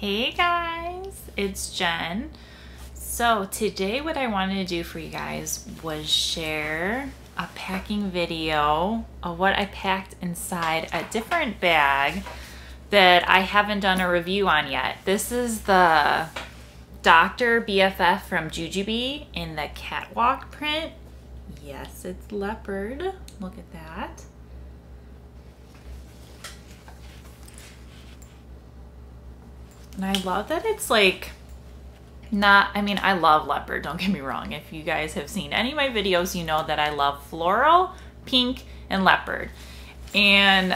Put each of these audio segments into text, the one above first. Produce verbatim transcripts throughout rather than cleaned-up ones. Hey guys, it's Jen. So today what I wanted to do for you guys was share a packing video of what I packed inside a different bag that I haven't done a review on yet. This is the Doctor B F F from JuJuBe in the Catwalk print. Yes, it's leopard. Look at that. And I love that it's like not, I mean, I love leopard, don't get me wrong. If you guys have seen any of my videos, you know that I love floral, pink, and leopard. And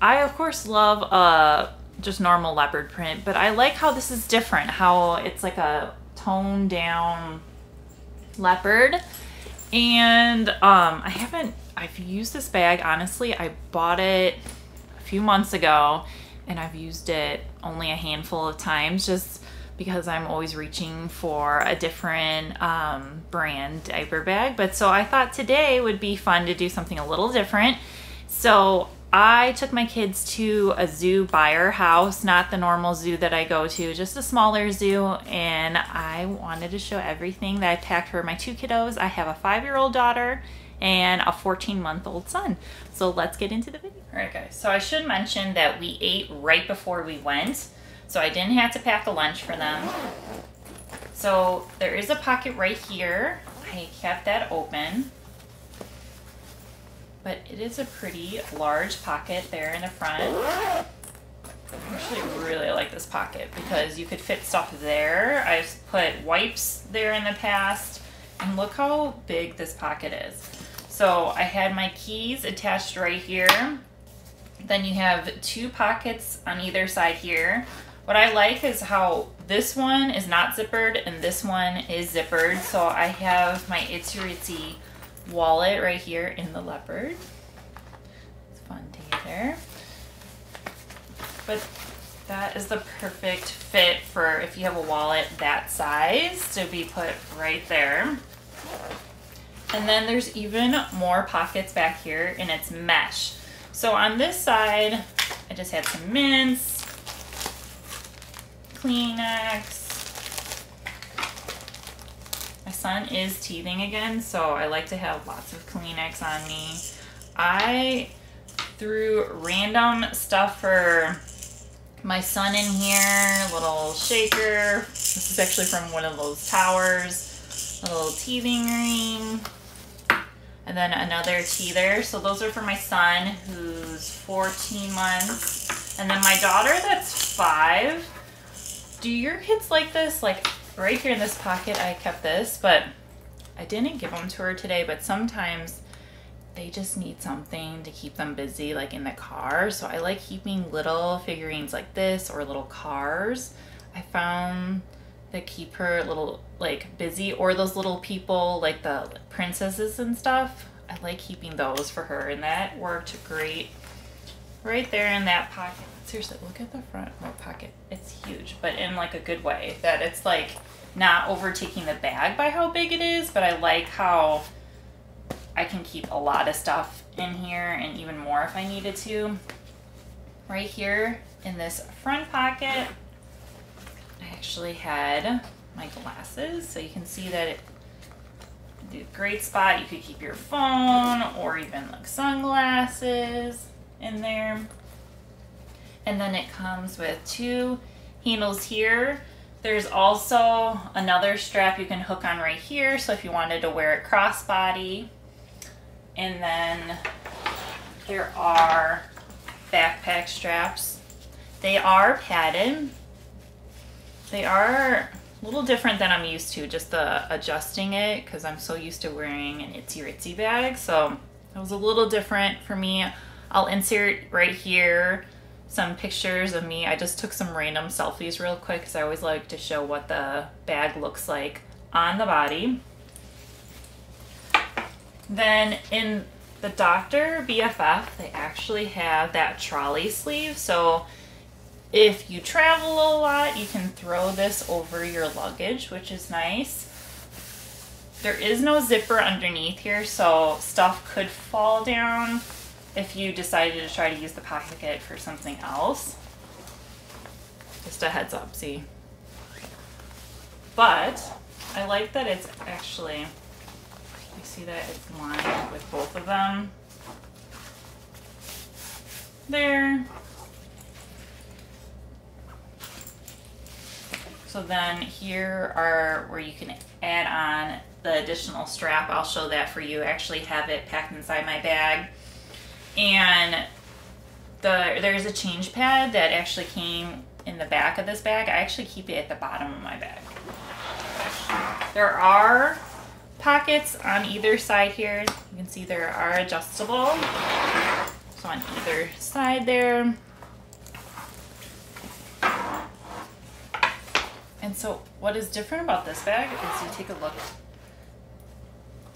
I, of course, love uh, just normal leopard print, but I like how this is different, how it's like a toned down leopard. And um, I haven't, I've used this bag, honestly, I bought it a few months ago. And I've used it only a handful of times just because I'm always reaching for a different um, brand diaper bag. But so I thought today would be fun to do something a little different. So I took my kids to a zoo by our house, not the normal zoo that I go to, just a smaller zoo. And I wanted to show everything that I packed for my two kiddos. I have a five-year-old daughter and a fourteen month old son. So let's get into the video. All right guys, so I should mention that we ate right before we went, so I didn't have to pack a lunch for them. So there is a pocket right here. I kept that open, but it is a pretty large pocket there in the front. I actually really like this pocket because you could fit stuff there. I've put wipes there in the past, and look how big this pocket is. So I had my keys attached right here. Then you have two pockets on either side here. What I like is how this one is not zippered and this one is zippered. So I have my Itzy Ritzy wallet right here in the leopard. It's fun to get there. But that is the perfect fit for if you have a wallet that size to be put right there. And then there's even more pockets back here, and it's mesh. So on this side, I just had some mints, Kleenex. My son is teething again, so I like to have lots of Kleenex on me. I threw random stuff for my son in here, little shaker. This is actually from one of those towers, a little teething ring. And then another teether. So those are for my son, who's fourteen months. And then my daughter, that's five. Do your kids like this? Like right here in this pocket, I kept this, but I didn't give them to her today. But sometimes they just need something to keep them busy, like in the car. So I like keeping little figurines like this or little cars. I found that keep her little like busy, or those little people like the princesses and stuff. I like keeping those for her, and that worked great right there in that pocket. Seriously, look at the front of my pocket. It's huge, but in like a good way, that it's like not overtaking the bag by how big it is, but I like how I can keep a lot of stuff in here, and even more if I needed to. Right here in this front pocket, I actually had my glasses, so you can see that it did a great spot. You could keep your phone or even like sunglasses in there. And then it comes with two handles here. There's also another strap you can hook on right here, so if you wanted to wear it crossbody. And then there are backpack straps. They are padded. They are a little different than I'm used to, just the adjusting it, because I'm so used to wearing an Itzy Ritzy bag. So that was a little different for me. I'll insert right here some pictures of me. I just took some random selfies real quick because I always like to show what the bag looks like on the body. Then in the Doctor B F F, they actually have that trolley sleeve. So if you travel a lot, you can throw this over your luggage, which is nice. There is no zipper underneath here, so stuff could fall down if you decided to try to use the pocket for something else. Just a heads up, see? But I like that it's actually, you see that it's lined with both of them. There. So then here are where you can add on the additional strap. I'll show that for you. I actually have it packed inside my bag. And the there's a change pad that actually came in the back of this bag. I actually keep it at the bottom of my bag. There are pockets on either side here. You can see there are adjustable. So on either side there. And so what is different about this bag is you take a look.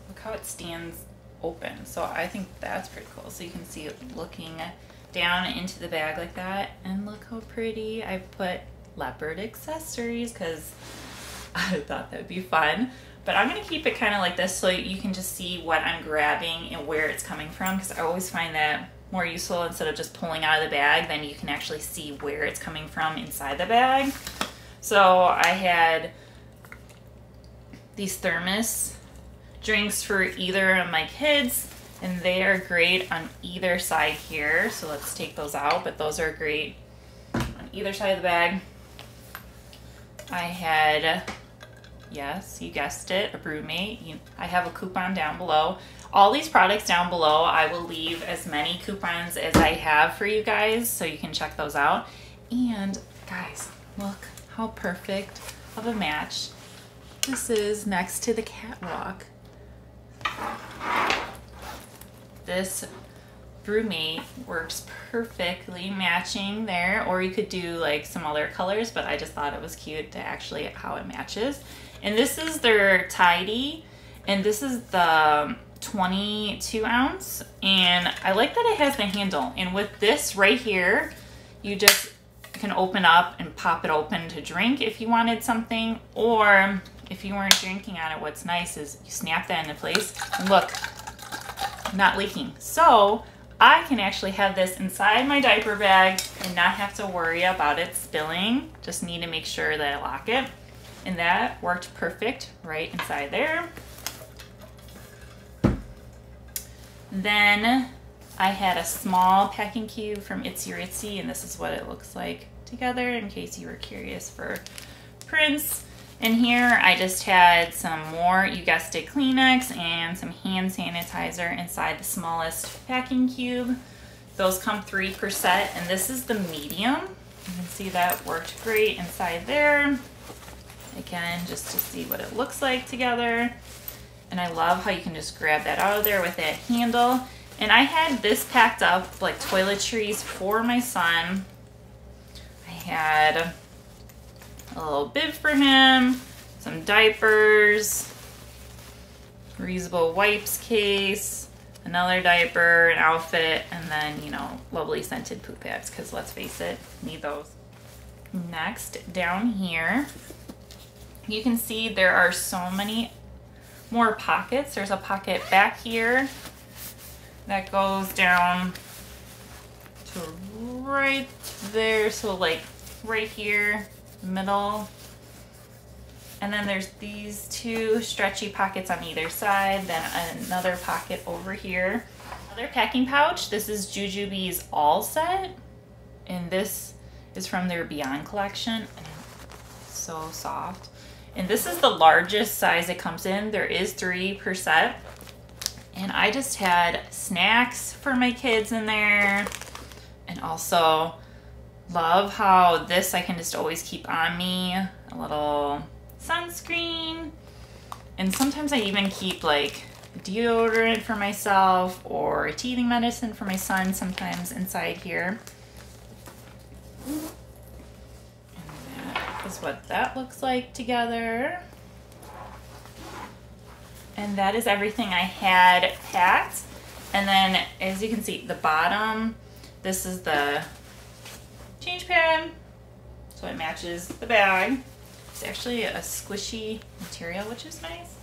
Look how it stands open. So I think that's pretty cool. So you can see it looking down into the bag like that. And look how pretty. I put leopard accessories because I thought that'd be fun. But I'm gonna keep it kind of like this so you can just see what I'm grabbing and where it's coming from, because I always find that more useful instead of just pulling out of the bag, then you can actually see where it's coming from inside the bag. So I had these thermos drinks for either of my kids, and they are great on either side here. So let's take those out, but those are great on either side of the bag. I had, yes, you guessed it, a Brumate. I have a coupon down below. All these products down below, I will leave as many coupons as I have for you guys, so you can check those out. And guys, look how perfect of a match this is next to the Catwalk. This Brumate works perfectly matching there, or you could do like some other colors, but I just thought it was cute to actually how it matches. And this is their Tidy, and this is the twenty-two ounce, and I like that it has the handle. And with this right here, you just can open up and pop it open to drink if you wanted something, or if you weren't drinking on it, what's nice is you snap that into place and look, not leaking. So I can actually have this inside my diaper bag and not have to worry about it spilling. Just need to make sure that I lock it, and that worked perfect right inside there. Then I had a small packing cube from Itzy Ritzy, and this is what it looks like together in case you were curious for prints. And here I just had some more, you guessed it, Kleenex and some hand sanitizer inside the smallest packing cube. Those come three per set, and this is the medium. You can see that worked great inside there. Again, just to see what it looks like together. And I love how you can just grab that out of there with that handle. And I had this packed up like toiletries for my son. I had a little bib for him, some diapers, reusable wipes case, another diaper, an outfit, and then, you know, lovely scented poop pads, because let's face it, need those. Next, down here, you can see there are so many more pockets. There's a pocket back here that goes down to right there, so like right here, middle. And then there's these two stretchy pockets on either side, then another pocket over here. Another packing pouch. This is JuJuBe's All Set, and this is from their Beyond collection. So soft. And this is the largest size it comes in. There is three per set. And I just had snacks for my kids in there. And also love how this I can just always keep on me. A little sunscreen. And sometimes I even keep like deodorant for myself or teething medicine for my son sometimes inside here. And that is what that looks like together. And that is everything I had packed. And then as you can see, the bottom, this is the change pad, so it matches the bag. It's actually a squishy material, which is nice.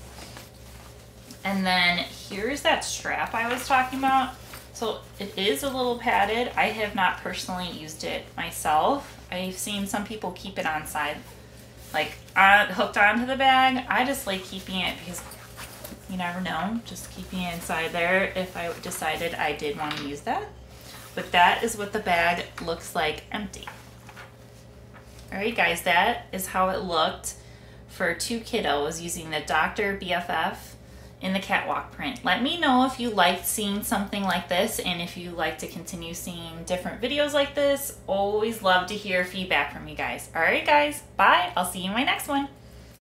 And then here's that strap I was talking about. So it is a little padded. I have not personally used it myself. I've seen some people keep it on side, like on, hooked onto the bag. I just like keeping it because you never know, just keeping it inside there if I decided I did want to use that. But that is what the bag looks like empty. All right, guys, that is how it looked for two kiddos using the Doctor B F F in the Catwalk print. Let me know if you liked seeing something like this and if you like to continue seeing different videos like this. Always love to hear feedback from you guys. All right, guys, bye. I'll see you in my next one.